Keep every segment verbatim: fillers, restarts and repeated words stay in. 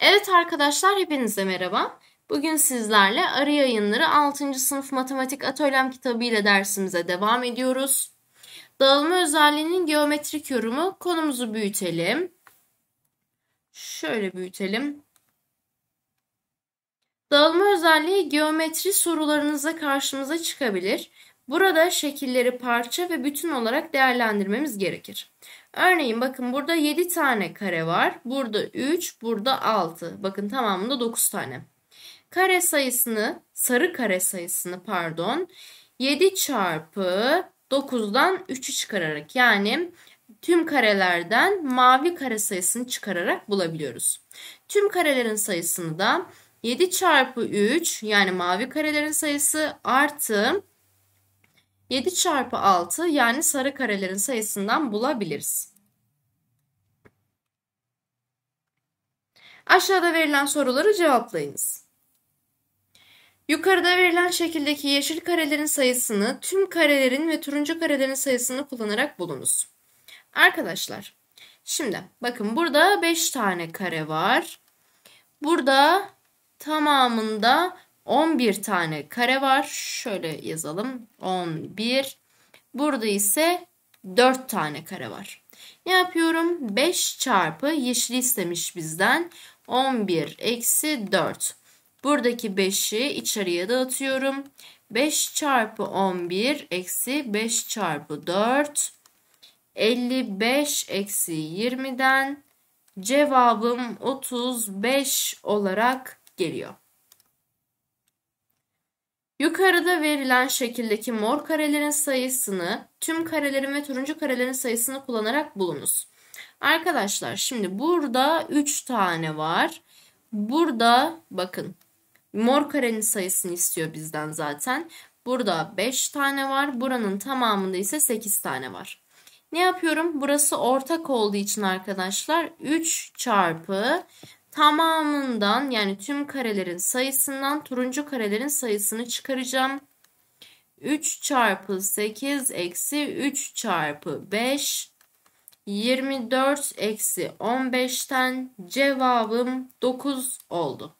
Evet arkadaşlar, hepinize merhaba. Bugün sizlerle Arı Yayınları altıncı sınıf matematik atölyem kitabı ile dersimize devam ediyoruz. Dağılma özelliğinin geometrik yorumu. Konumuzu büyütelim. Şöyle büyütelim. Dağılma özelliği geometri sorularınızda karşımıza çıkabilir. Burada şekilleri parça ve bütün olarak değerlendirmemiz gerekir. Örneğin bakın, burada yedi tane kare var. Burada üç, burada altı. Bakın tamamında dokuz tane. Kare sayısını, sarı kare sayısını pardon, yedi çarpı dokuzdan üçü çıkararak, yani tüm karelerden mavi kare sayısını çıkararak bulabiliyoruz. Tüm karelerin sayısını da yedi çarpı üç, yani mavi karelerin sayısı, artı yedi çarpı altı, yani sarı karelerin sayısından bulabiliriz. Aşağıda verilen soruları cevaplayınız. Yukarıda verilen şekildeki yeşil karelerin sayısını, tüm karelerin ve turuncu karelerin sayısını kullanarak bulunuz. Arkadaşlar, şimdi bakın burada beş tane kare var. Burada tamamında on bir tane kare var. Şöyle yazalım. on bir. Burada ise dört tane kare var. Ne yapıyorum? beş çarpı yeşil istemiş bizden. on bir eksi dört. Buradaki beşi içeriye dağıtıyorum. beş çarpı on bir eksi beş çarpı dört. elli beş eksi yirmiden cevabım otuz beş olarak geliyor. Yukarıda verilen şekildeki mor karelerin sayısını, tüm karelerin ve turuncu karelerin sayısını kullanarak bulunuz. Arkadaşlar, şimdi burada üç tane var. Burada bakın, mor karenin sayısını istiyor bizden zaten. Burada beş tane var. Buranın tamamında ise sekiz tane var. Ne yapıyorum? Burası ortak olduğu için arkadaşlar üç çarpı tamamından, yani tüm karelerin sayısından turuncu karelerin sayısını çıkaracağım. üç çarpı sekiz eksi üç çarpı beş, yirmi dört eksi on beşten cevabım dokuz oldu.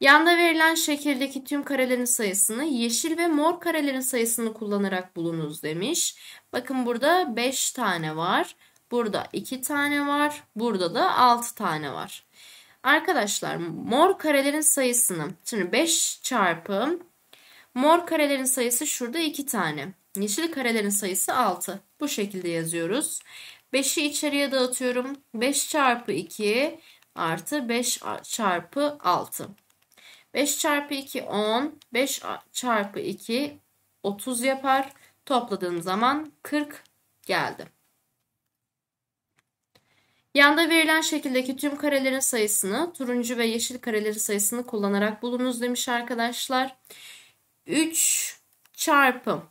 Yanda verilen şekildeki tüm karelerin sayısını, yeşil ve mor karelerin sayısını kullanarak bulunuz demiş. Bakın burada beş tane var. Burada iki tane var. Burada da altı tane var. Arkadaşlar, mor karelerin sayısını, şimdi beş çarpı mor karelerin sayısı şurada iki tane. Yeşil karelerin sayısı altı. Bu şekilde yazıyoruz. beşi içeriye dağıtıyorum. beş çarpı iki artı beş çarpı altı. beş çarpı iki on. beş çarpı iki otuz yapar. Topladığım zaman kırk geldi. Yanda verilen şekildeki tüm karelerin sayısını, turuncu ve yeşil karelerin sayısını kullanarak bulunuz demiş arkadaşlar. üç çarpı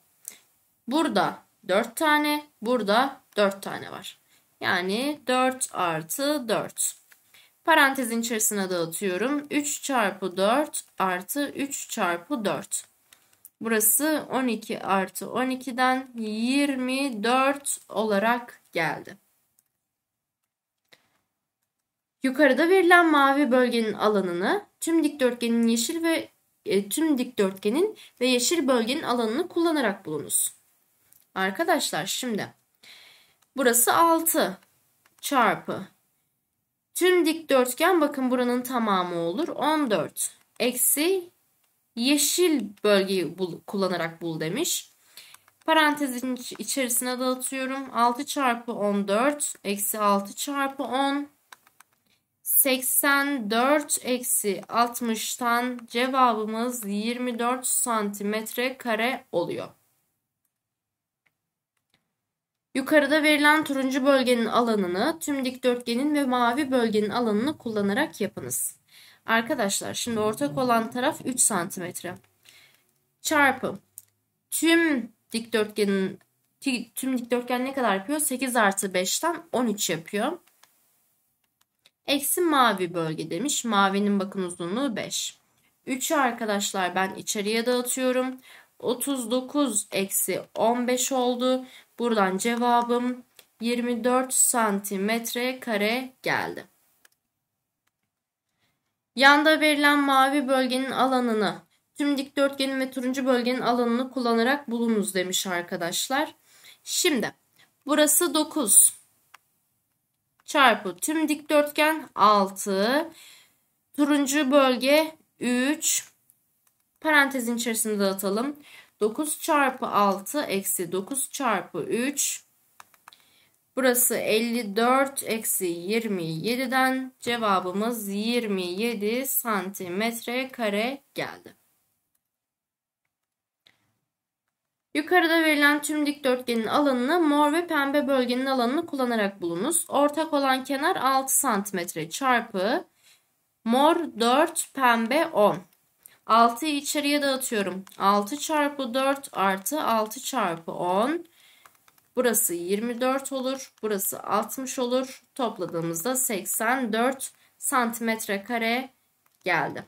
burada dört tane, burada dört tane var. Yani dört artı dört. Parantezin içerisine dağıtıyorum. üç çarpı dört artı üç çarpı dört. Burası on iki artı on ikiden yirmi dört olarak geldi. Yukarıda verilen mavi bölgenin alanını, tüm dikdörtgenin yeşil ve e, tüm dikdörtgenin ve yeşil bölgenin alanını kullanarak bulunuz. Arkadaşlar, şimdi burası altı çarpı tüm dikdörtgen, bakın buranın tamamı olur, on dört eksi yeşil bölgeyi bul, kullanarak bul demiş. Parantezin içerisine dağıtıyorum. altı çarpı on dört eksi altı çarpı on, seksen dört eksi altmıştan cevabımız yirmi dört santimetre kare oluyor. Yukarıda verilen turuncu bölgenin alanını, tüm dikdörtgenin ve mavi bölgenin alanını kullanarak yapınız. Arkadaşlar, şimdi ortak olan taraf üç santimetre çarpı tüm dikdörtgenin, tüm dikdörtgen ne kadar yapıyor? sekiz artı beşten on üç yapıyor. Eksi mavi bölge demiş. Mavinin bakın uzunluğu beş. üçü arkadaşlar ben içeriye dağıtıyorum. otuz dokuz eksi on beş oldu. Buradan cevabım yirmi dört santimetre kare geldi. Yanda verilen mavi bölgenin alanını, tüm dikdörtgenin ve turuncu bölgenin alanını kullanarak bulunuz demiş arkadaşlar. Şimdi burası dokuz çarpı tüm dikdörtgen altı, turuncu bölge üç, parantezin içerisinde dağıtalım. dokuz çarpı altı eksi dokuz çarpı üç. Burası elli dört eksi yirmi yedi'den cevabımız yirmi yedi santimetre kare geldi. Yukarıda verilen tüm dikdörtgenin alanını mor ve pembe bölgenin alanını kullanarak bulunuz. Ortak olan kenar altı santimetre çarpı mor dört, pembe on. altı'yı içeriye dağıtıyorum. altı çarpı dört artı altı çarpı on. Burası yirmi dört olur. Burası altmış olur. Topladığımızda seksen dört santimetre kare geldi.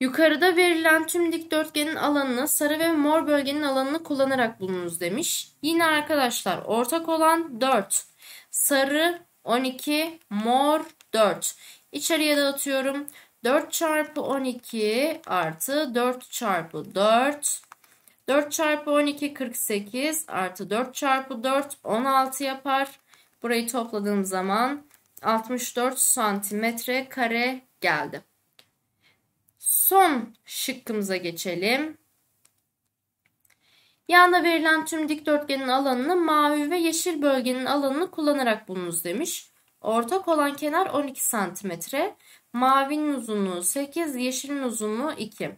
Yukarıda verilen tüm dikdörtgenin alanını, sarı ve mor bölgenin alanını kullanarak bulunuz demiş. Yine arkadaşlar ortak olan dört. Sarı on iki, mor dört. İçeriye dağıtıyorum. dört çarpı on iki artı dört çarpı dört. dört çarpı on iki kırk sekiz artı dört çarpı dört on altı yapar. Burayı topladığım zaman altmış dört santimetre kare geldi. Son şıkkımıza geçelim. Yanda verilen tüm dikdörtgenin alanını mavi ve yeşil bölgenin alanını kullanarak bulunuz demiş. Ortak olan kenar on iki santimetre. Mavinin uzunluğu sekiz, yeşilin uzunluğu iki.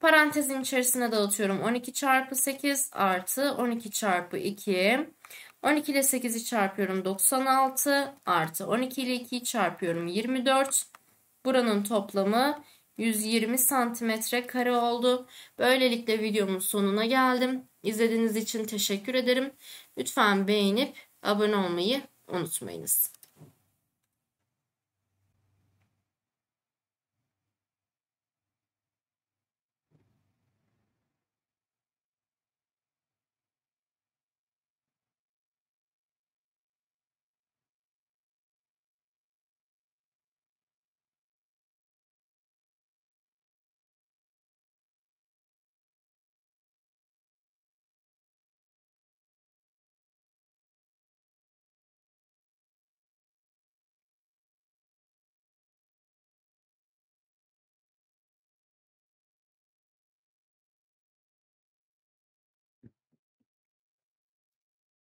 Parantezin içerisine dağıtıyorum. on iki çarpı sekiz artı on iki çarpı iki. on iki ile sekiz'i çarpıyorum doksan altı artı on iki ile iki'yi çarpıyorum yirmi dört. Buranın toplamı yüz yirmi santimetre kare oldu. Böylelikle videomun sonuna geldim. İzlediğiniz için teşekkür ederim. Lütfen beğenip abone olmayı unutmayınız.